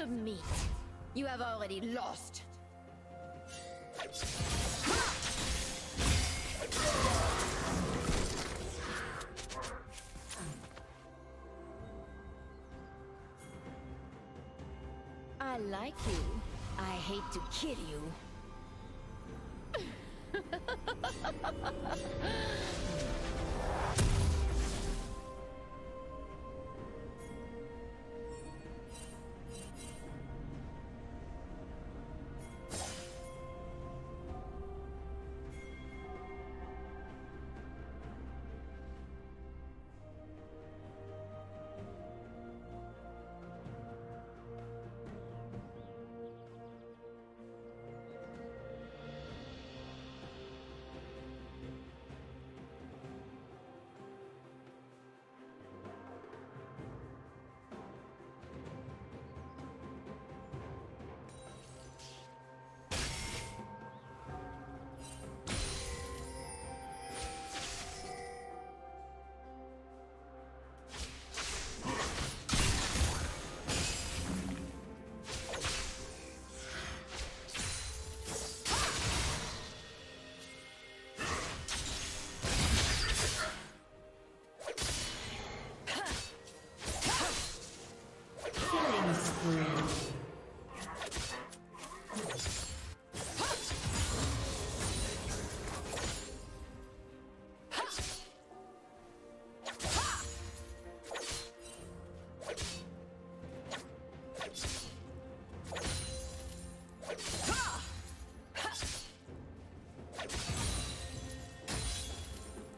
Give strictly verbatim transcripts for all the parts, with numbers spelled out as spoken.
Submit. You have already lost. I like you. I hate to kill you.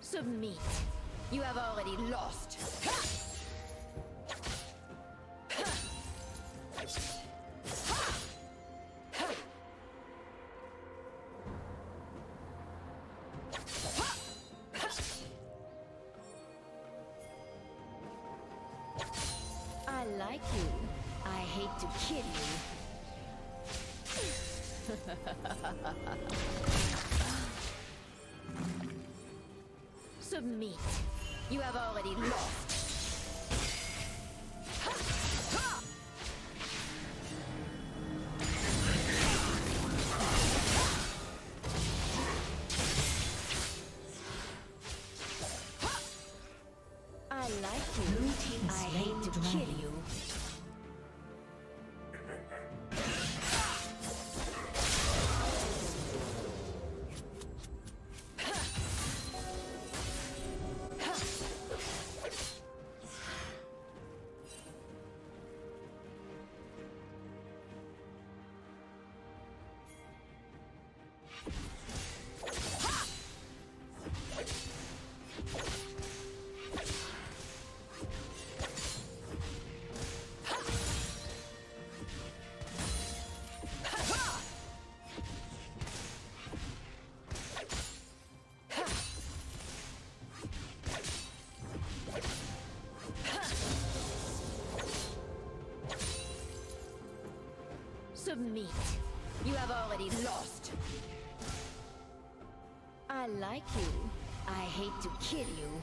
Submit. You have already lost. I like you. I hate to kill you. Submit. You have already lost. I like you. I hate to kill you. Submit. You have already lost. I like you. I hate to kill you.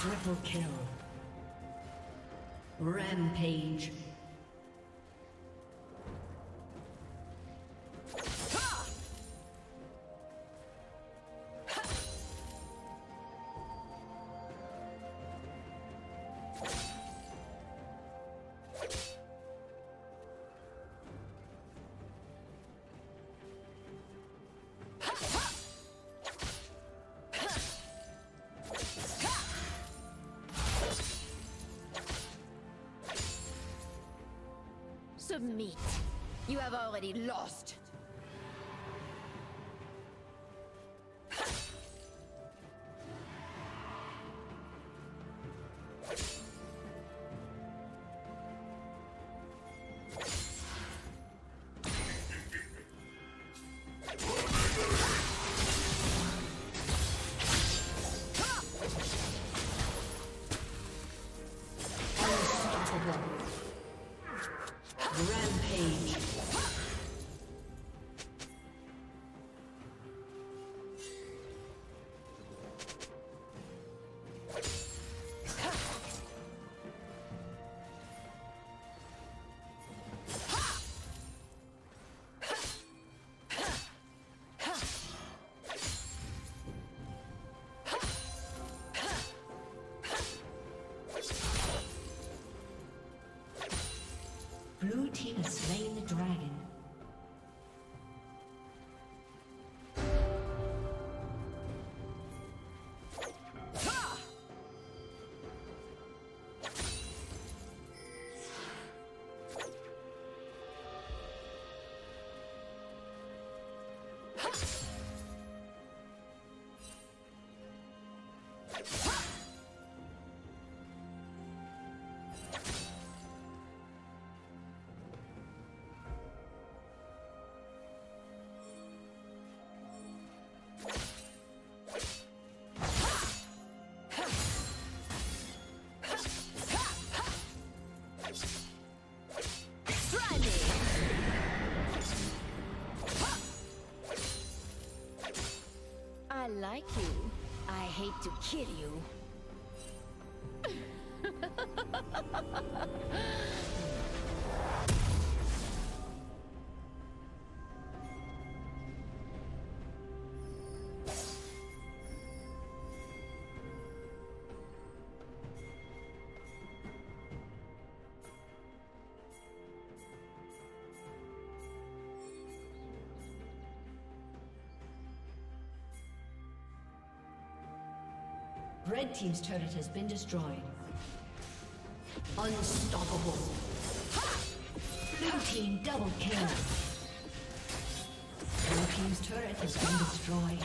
Triple kill. Rampage. Submit. You have already lost. Blue team has slain the dragon. I like you. I hate to kill you. Red team's turret has been destroyed. Unstoppable. Blue team double kill. Blue team's turret has been destroyed.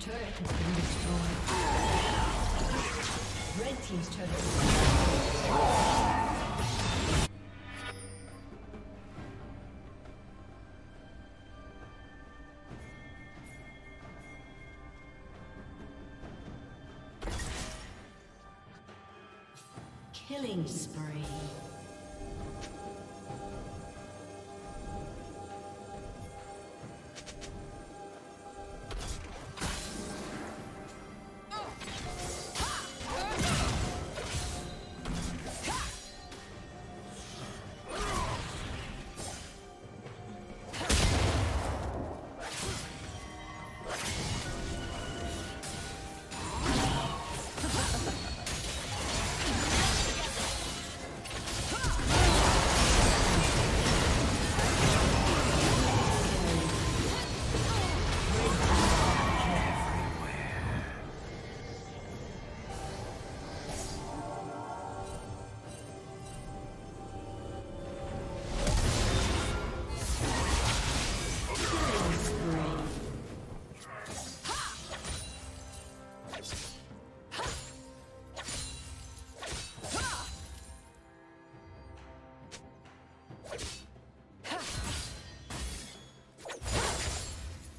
turret has been destroyed. Blue team's turret has been destroyed. Red team's turret has been destroyed.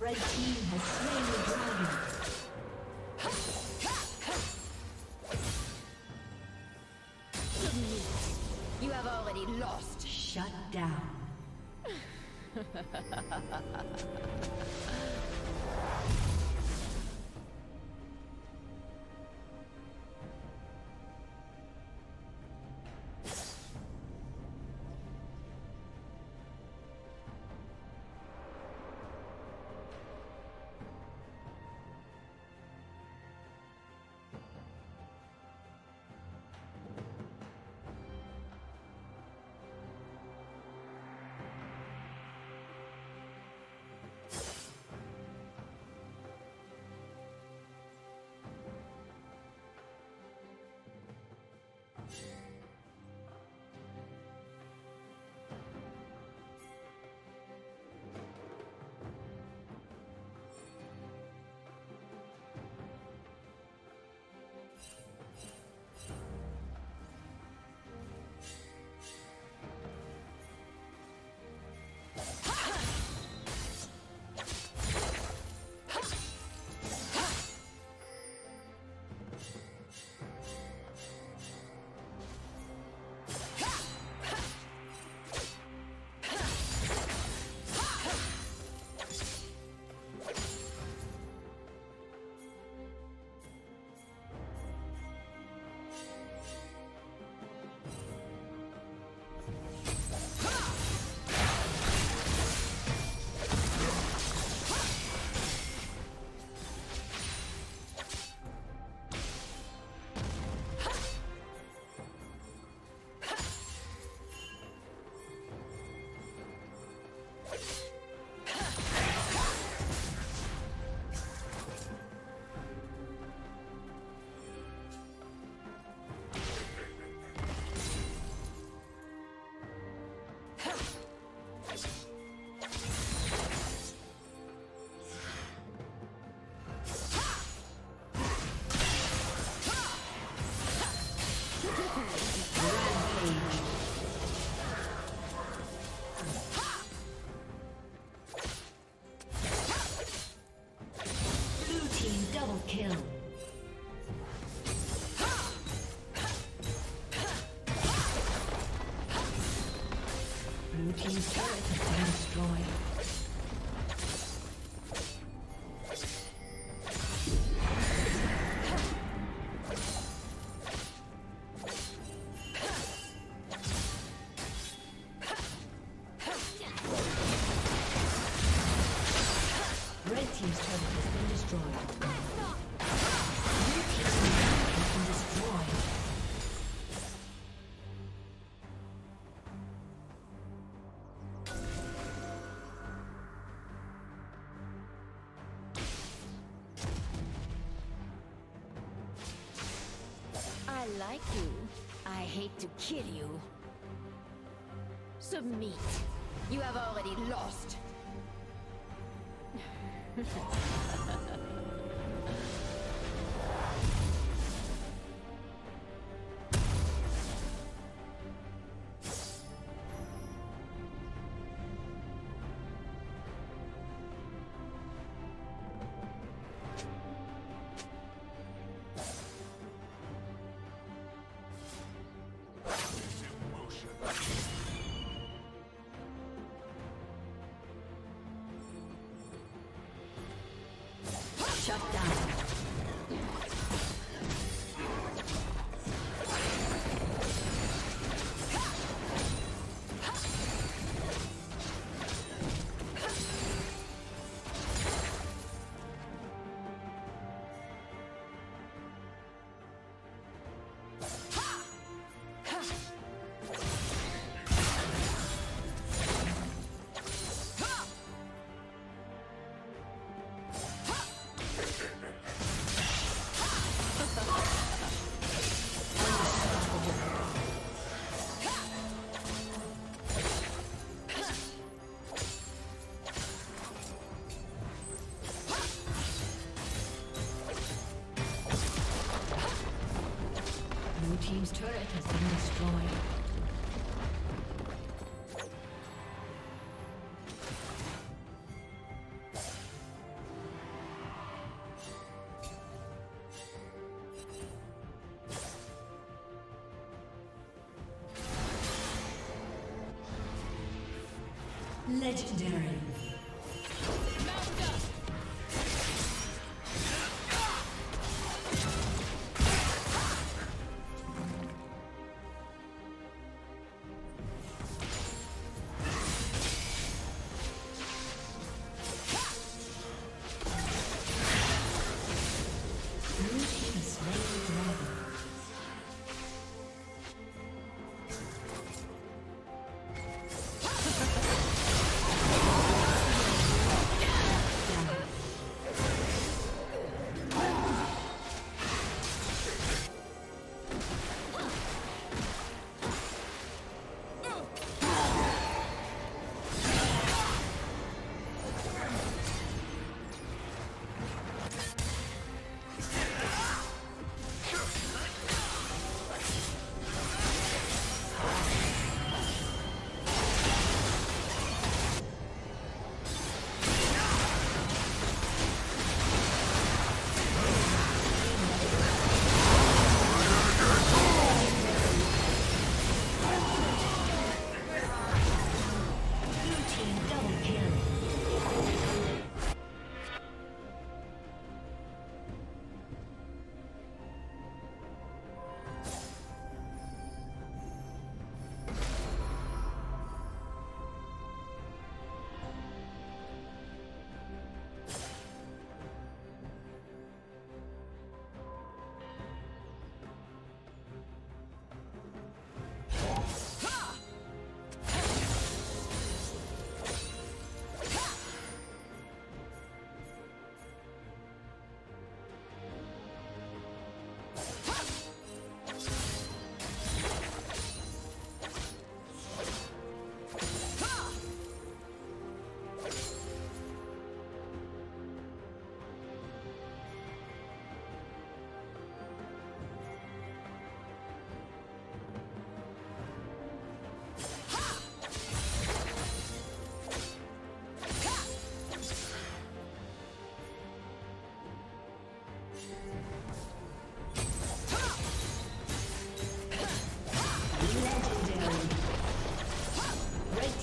Red team has slain the dragon. You have already lost. Shut down. Blue team's turret has been destroyed. Like you, I hate to kill you. Submit. You have already lost. Shut down. Team's turret has been destroyed.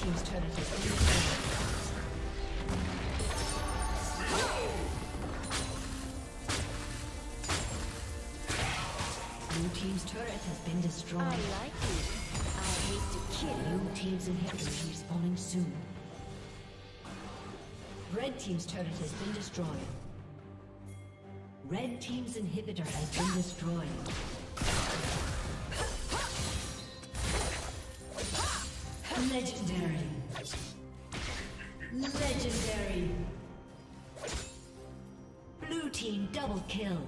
team's turret has been destroyed. Blue team's turret has been destroyed. I like you. I hate to kill you. Blue team's inhibitor is falling soon. Red team's turret has been destroyed. Red team's inhibitor has been destroyed. Legendary. Legendary. Blue team double kill.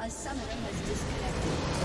A summoner has disconnected.